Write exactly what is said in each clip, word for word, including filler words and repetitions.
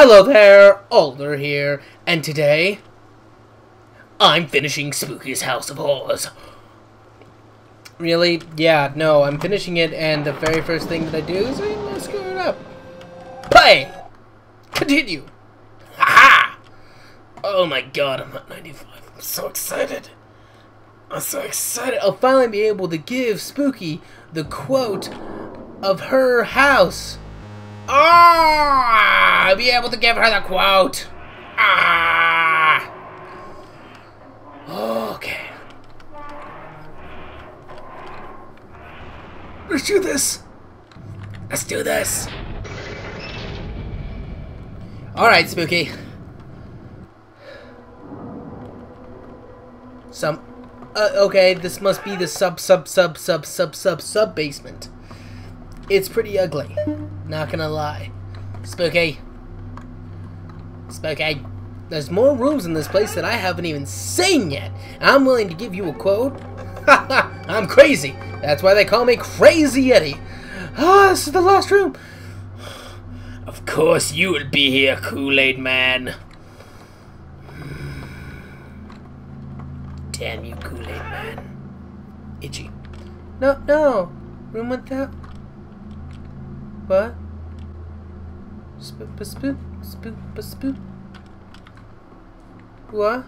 Hello there, Alder here, and today I'm finishing Spooky's House of Horrors. Really? Yeah, no, I'm finishing it, and the very first thing that I do is I'm gonna screw it up. Play! Continue! Ha! Oh my god, I'm at ninety-five. I'm so excited. I'm so excited. I'll finally be able to give Spooky the quote of her house. Ah! I'll be able to give her the quote. Ah! Okay. Let's do this. Let's do this. All right, Spooky. Some. Uh, okay, this must be the sub sub sub sub sub sub sub basement. It's pretty ugly. Not gonna lie. Spooky. Spooky. There's more rooms in this place that I haven't even seen yet. I'm willing to give you a quote. Haha, I'm crazy. That's why they call me Crazy Eddie. Ah, this is the last room. Of course you will be here, Kool-Aid Man. Damn you, Kool-Aid Man. Itchy. No, no. Room with that. What? Spook, spook, spook, spook. What?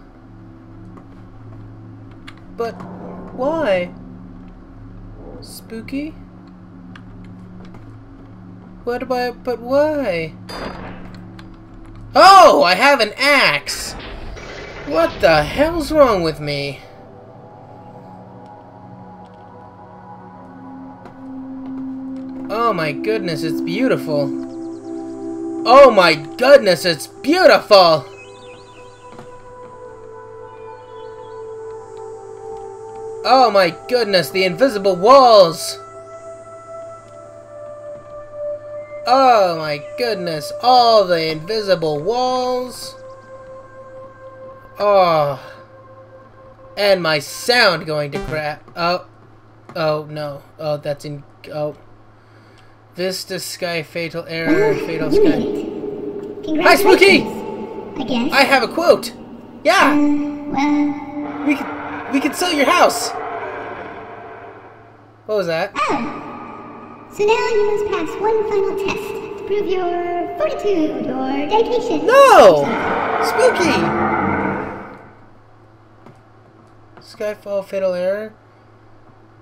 But why? Spooky? What about, but why? Oh, I have an axe! What the hell's wrong with me? Oh my goodness, it's beautiful. Oh my goodness, it's beautiful! Oh my goodness, the invisible walls! Oh my goodness, all the invisible walls! Oh, and my sound going to crap. Oh, oh no, oh that's in, oh. Vista Sky Fatal Error, oh, Fatal Sky. Hi, Spooky! I guess. I have a quote! Yeah! Uh, well... We can, we can sell your house! What was that? Oh! So now you must pass one final test to prove your fortitude or dedication. No! Spooky! Skyfall Fatal Error?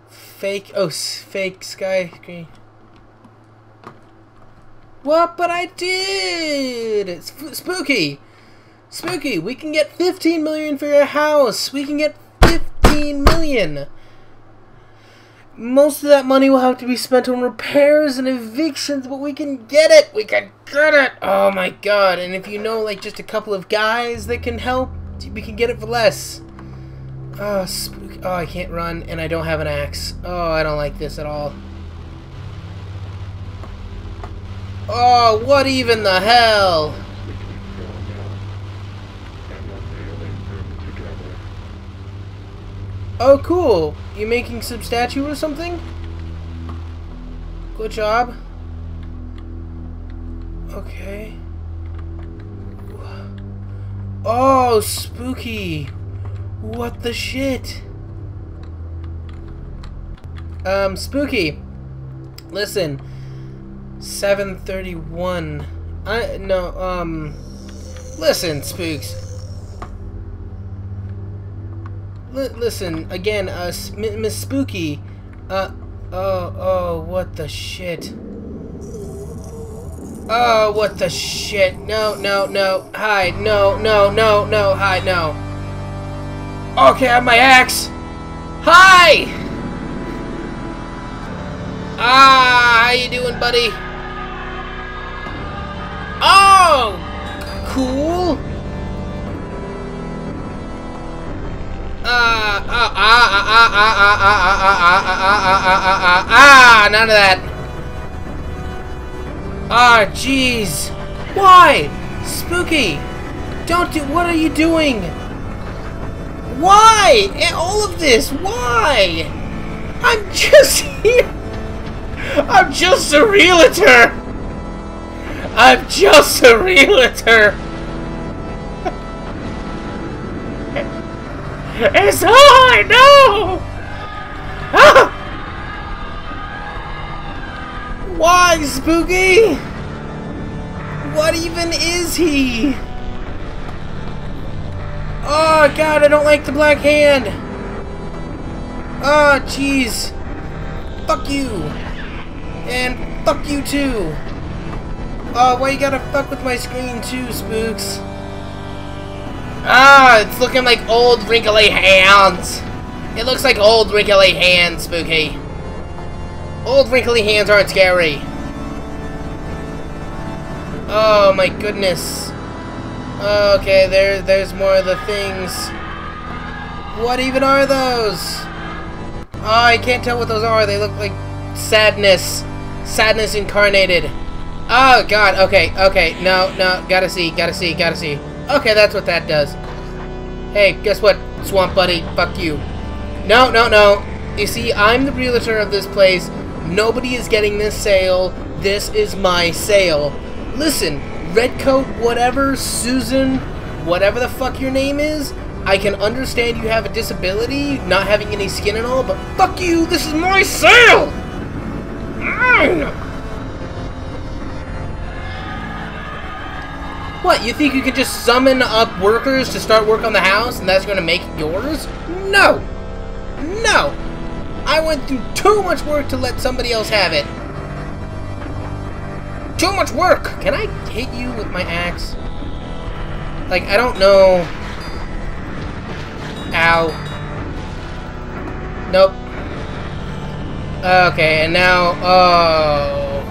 Fake... Oh, fake Sky... Green. What? But I did! It's Spooky! Spooky, we can get fifteen million for your house! We can get fifteen million! Most of that money will have to be spent on repairs and evictions, but we can get it! We can get it! Oh my god, and if you know, like, just a couple of guys that can help, we can get it for less. Oh, Spooky. Oh, I can't run, and I don't have an axe. Oh, I don't like this at all. Oh, what even the hell? Oh, cool. You making some statue or something? Good job. Okay. Oh, Spooky. What the shit? Um, Spooky. Listen. seven thirty-one. I no um listen, Spooks. L listen again, uh Miss Spooky. Uh oh oh what the shit. Oh what the shit. No no no hide no no no no hide no. Okay, I have my axe. Hi. Ah, how you doing, buddy? Oh, cool. Ah, ah, ah, ah, ah, ah, ah, ah, ah, ah, ah, ah, none of that. Ah, jeez. Why, Spooky? Don't do. What are you doing? Why? All of this? Why? I'm just here. I'm just a realtor. I'm just a realtor! It's all I know! Ah! Why, Spooky? What even is he? Oh god, I don't like the black hand! Oh jeez! Fuck you! And fuck you too! Oh, why you gotta fuck with my screen too, Spooks? Ah, it's looking like old wrinkly hands! It looks like old wrinkly hands, Spooky. Old wrinkly hands aren't scary. Oh my goodness. Okay, there, there's more of the things. What even are those? Oh, I can't tell what those are. They look like sadness. Sadness incarnated. Oh, God. Okay, okay. No, no. Gotta see, gotta see, gotta see. Okay, that's what that does. Hey, guess what, Swamp Buddy? Fuck you. No, no, no. You see, I'm the realtor of this place. Nobody is getting this sale. This is my sale. Listen. Redcoat, whatever, Susan, whatever the fuck your name is, I can understand you have a disability, not having any skin and all, but fuck you, this is my sale! Mine! What, you think you could just summon up workers to start work on the house and that's gonna make yours? No! No! I went through too much work to let somebody else have it. Too much work! Can I hit you with my axe? Like, I don't know... Ow. Nope. Okay, and now... Oh...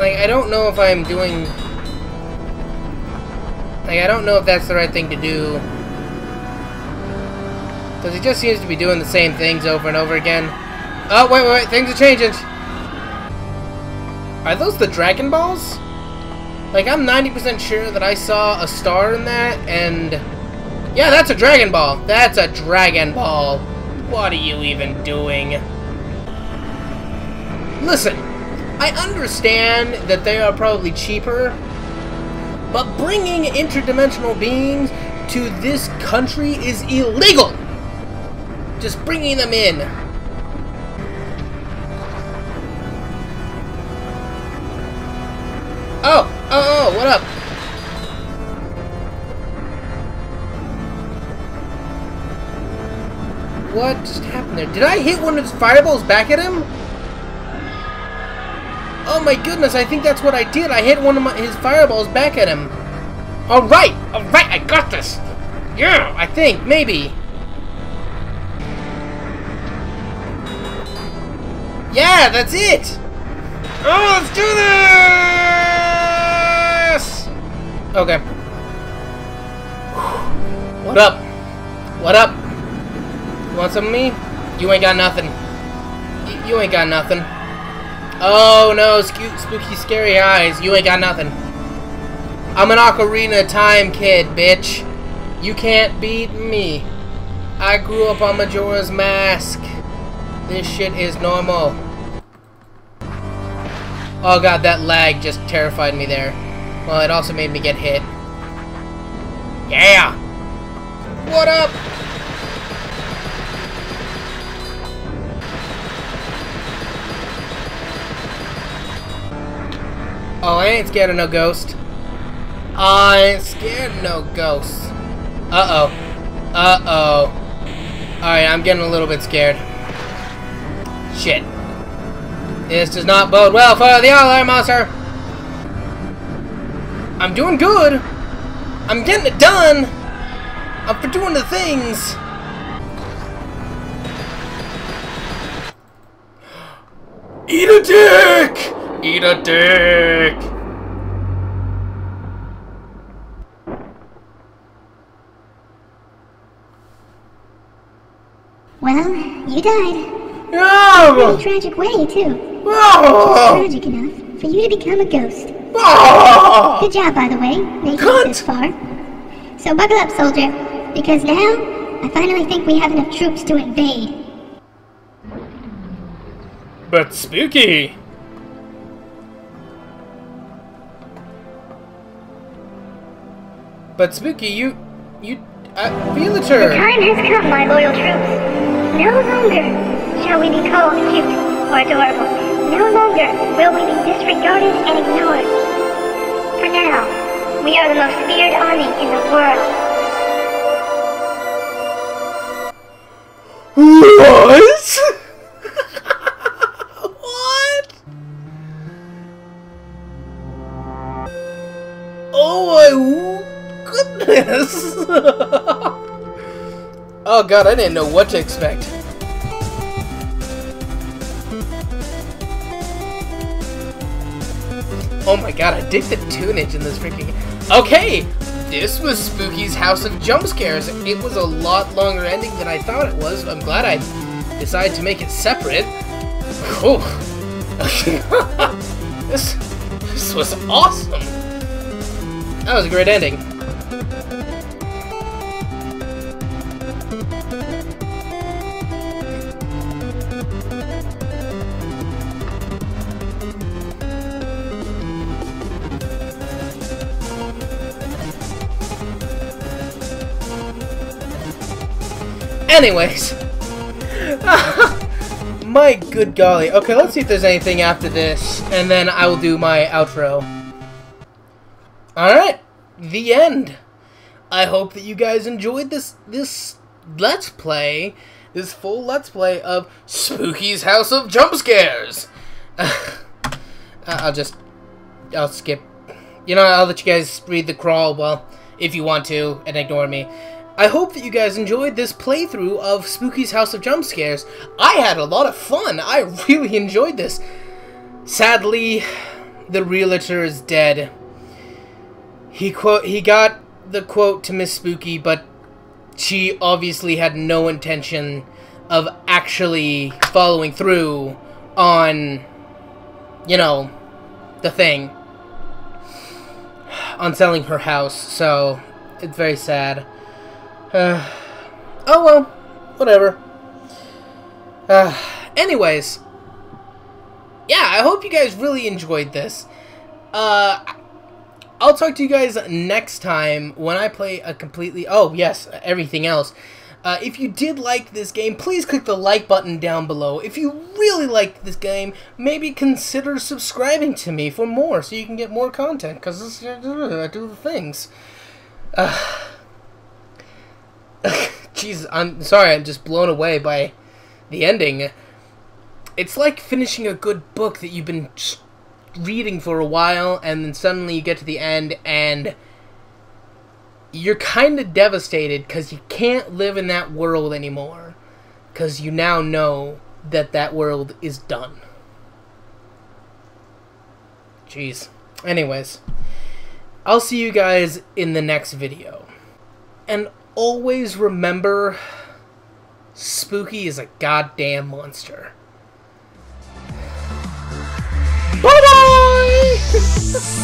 Like, I don't know if I'm doing... Like, I don't know if that's the right thing to do. Because it just seems to be doing the same things over and over again. Oh, wait, wait, wait, things are changing! Are those the Dragon Balls? Like, I'm ninety percent sure that I saw a star in that, and... Yeah, that's a Dragon Ball! That's a Dragon Ball! What are you even doing? Listen, I understand that they are probably cheaper, but bringing interdimensional beings to this country is illegal! Just bringing them in. Oh, oh, oh, what up? What just happened there? Did I hit one of his fireballs back at him? Oh my goodness, I think that's what I did. I hit one of my, his fireballs back at him. Alright, alright, I got this. Yeah, I think, maybe. Yeah, that's it. Oh, let's do this! Okay. What up? What up? You want some of me? You ain't got nothing. Y you ain't got nothing. Oh no, sco spooky scary eyes. You ain't got nothing. I'm an Ocarina of Time kid, bitch. You can't beat me. I grew up on Majora's Mask. This shit is normal. Oh god, that lag just terrified me there. Well, it also made me get hit. Yeah! What up? Oh, I ain't scared of no ghost. I ain't scared of no ghosts. Uh-oh. Uh-oh. Alright, I'm getting a little bit scared. Shit. This does not bode well for the Alder Monster! I'm doing good. I'm getting it done. I'm for doing the things. Eat a dick! Eat a dick! Well, you died. No! In a tragic way, too. Oh! Just tragic enough for you to become a ghost. Oh! Good job, by the way, making it this far. So buckle up, soldier, because now I finally think we have enough troops to invade. But Spooky, But Spooky, you, you, uh, villager. The time has come, my loyal troops. No longer shall we be called cute or adorable. No longer will we be disregarded and ignored. For now, we are the most feared army in the world. What? Oh god, I didn't know what to expect. Oh my god, I did the tunage in this freaking... Okay! This was Spooky's House of Jumpscares. It was a lot longer ending than I thought it was. I'm glad I decided to make it separate. Oh. this, this was awesome! That was a great ending. Anyways, my good golly. Okay, let's see if there's anything after this, and then I will do my outro. Alright, the end. I hope that you guys enjoyed this, this Let's Play, this full Let's Play of Spooky's House of Jumpscares. I'll just, I'll skip. You know, I'll let you guys read the crawl, well, if you want to, and ignore me. I hope that you guys enjoyed this playthrough of Spooky's House of Jumpscares. I had a lot of fun. I really enjoyed this. Sadly, the realtor is dead. He quote he got the quote to Miss Spooky, but she obviously had no intention of actually following through on, you know, the thing. On selling her house, so it's very sad. Uh, oh well, whatever. Uh, anyways, yeah, I hope you guys really enjoyed this. Uh, I'll talk to you guys next time when I play a completely, oh yes, everything else. Uh, if you did like this game, please click the like button down below. If you really liked this game, maybe consider subscribing to me for more so you can get more content, because I do the things. Uh... Jesus, I'm sorry, I'm just blown away by the ending. It's like finishing a good book that you've been reading for a while, and then suddenly you get to the end, and you're kind of devastated because you can't live in that world anymore, because you now know that that world is done. Jeez. Anyways, I'll see you guys in the next video. And always remember, Spooky is a goddamn monster. Bye-bye!